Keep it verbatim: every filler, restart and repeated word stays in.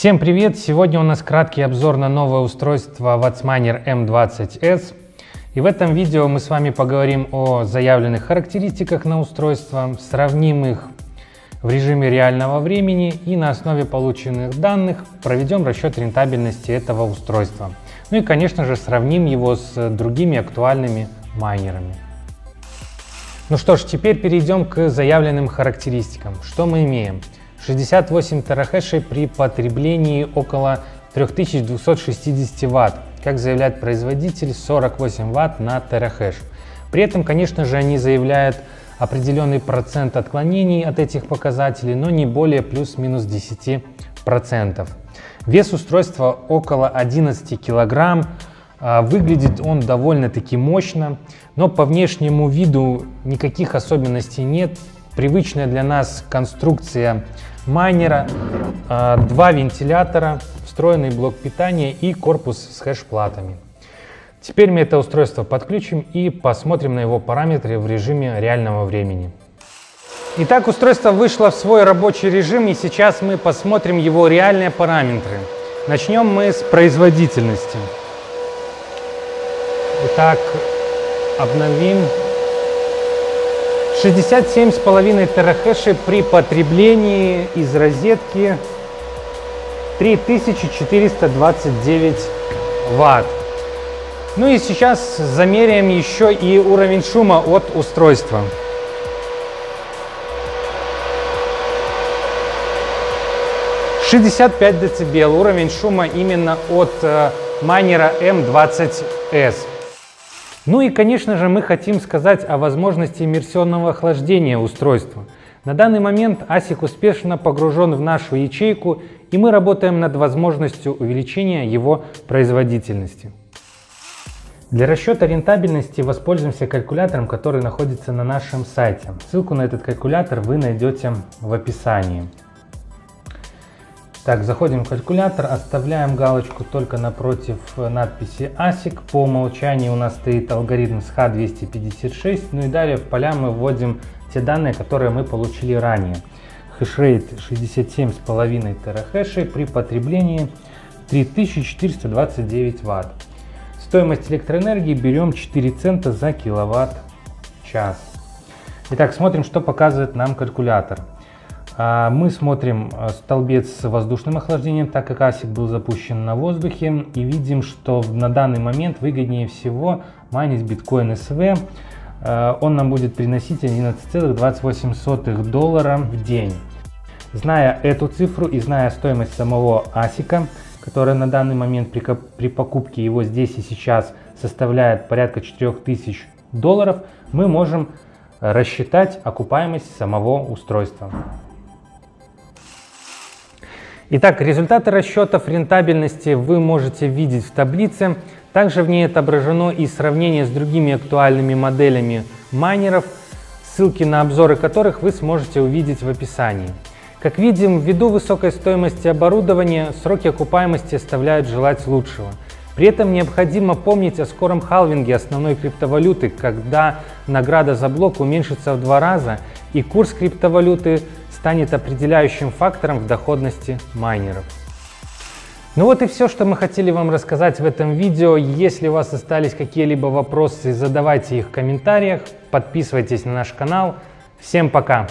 Всем привет! Сегодня у нас краткий обзор на новое устройство WHATSMINER эм двадцать эс. И в этом видео мы с вами поговорим о заявленных характеристиках на устройство, сравним их в режиме реального времени и на основе полученных данных проведем расчет рентабельности этого устройства. Ну и, конечно же, сравним его с другими актуальными майнерами. Ну что ж, теперь перейдем к заявленным характеристикам. Что мы имеем? шестьдесят восемь терахэшей при потреблении около трёх тысяч двухсот шестидесяти ватт, как заявляет производитель, сорок восемь ватт на терахэш. При этом, конечно же, они заявляют определенный процент отклонений от этих показателей, но не более плюс-минус десяти процентов. Вес устройства около одиннадцати килограмм. Выглядит он довольно-таки мощно, но по внешнему виду никаких особенностей нет. Привычная для нас конструкция майнера, два вентилятора, встроенный блок питания и корпус с хэш-платами. Теперь мы это устройство подключим и посмотрим на его параметры в режиме реального времени. Итак, устройство вышло в свой рабочий режим, и сейчас мы посмотрим его реальные параметры. Начнем мы с производительности. Итак, обновим. шестьдесят семь и пять терахэшей при потреблении из розетки три тысячи четыреста двадцать девять ватт. Ну и сейчас замеряем еще и уровень шума от устройства. шестьдесят пять децибел уровень шума именно от э, майнера эм двадцать эс. Ну и, конечно же, мы хотим сказать о возможности иммерсионного охлаждения устройства. На данный момент асик успешно погружен в нашу ячейку, и мы работаем над возможностью увеличения его производительности. Для расчета рентабельности воспользуемся калькулятором, который находится на нашем сайте. Ссылку на этот калькулятор вы найдете в описании. Так, заходим в калькулятор, оставляем галочку только напротив надписи асик. По умолчанию у нас стоит алгоритм с эйч двести пятьдесят шесть. Ну и далее в поля мы вводим те данные, которые мы получили ранее. Хэшрейт шестьдесят семь и пять терахэшей при потреблении три тысячи четыреста двадцать девять ватт. Стоимость электроэнергии берем четыре цента за киловатт-час. Итак, смотрим, что показывает нам калькулятор. Мы смотрим столбец с воздушным охлаждением, так как асик был запущен на воздухе, и видим, что на данный момент выгоднее всего майнить биткоин эс ви. Он нам будет приносить одиннадцать целых двадцать восемь сотых доллара в день. Зная эту цифру и зная стоимость самого асика, которая на данный момент при, при покупке его здесь и сейчас составляет порядка четырёх тысяч долларов, мы можем рассчитать окупаемость самого устройства. Итак, результаты расчетов рентабельности вы можете видеть в таблице. Также в ней отображено и сравнение с другими актуальными моделями майнеров, ссылки на обзоры которых вы сможете увидеть в описании. Как видим, ввиду высокой стоимости оборудования, сроки окупаемости оставляют желать лучшего. При этом необходимо помнить о скором халвинге основной криптовалюты, когда награда за блок уменьшится в два раза и курс криптовалюты станет определяющим фактором в доходности майнеров. Ну вот и все, что мы хотели вам рассказать в этом видео. Если у вас остались какие-либо вопросы, задавайте их в комментариях. Подписывайтесь на наш канал. Всем пока!